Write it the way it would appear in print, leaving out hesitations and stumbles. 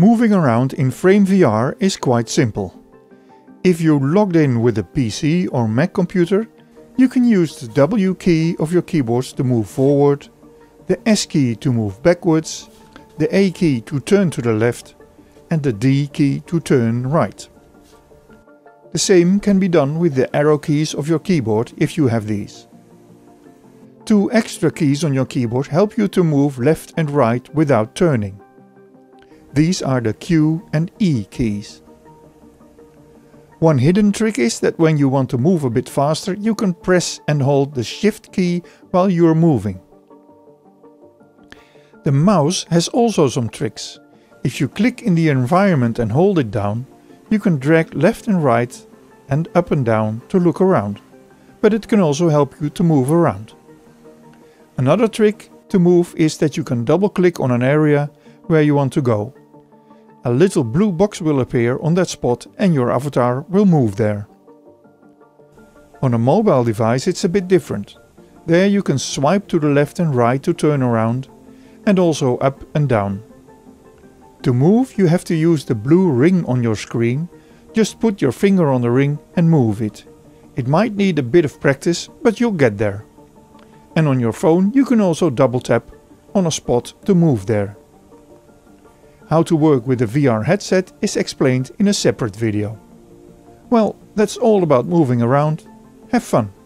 Moving around in FrameVR is quite simple. If you logged in with a PC or Mac computer, you can use the W key of your keyboard to move forward, the S key to move backwards, the A key to turn to the left, and the D key to turn right. The same can be done with the arrow keys of your keyboard if you have these. Two extra keys on your keyboard help you to move left and right without turning. These are the Q and E keys. One hidden trick is that when you want to move a bit faster, you can press and hold the Shift key while you're moving. The mouse has also some tricks. If you click in the environment and hold it down, you can drag left and right and up and down to look around, but it can also help you to move around. Another trick to move is that you can double-click on an area where you want to go. A little blue box will appear on that spot and your avatar will move there. On a mobile device it's a bit different. There you can swipe to the left and right to turn around, and also up and down. To move you have to use the blue ring on your screen. Just put your finger on the ring and move it. It might need a bit of practice, but you'll get there. And on your phone you can also double tap on a spot to move there. How to work with a VR headset is explained in a separate video. Well, that's all about moving around. Have fun!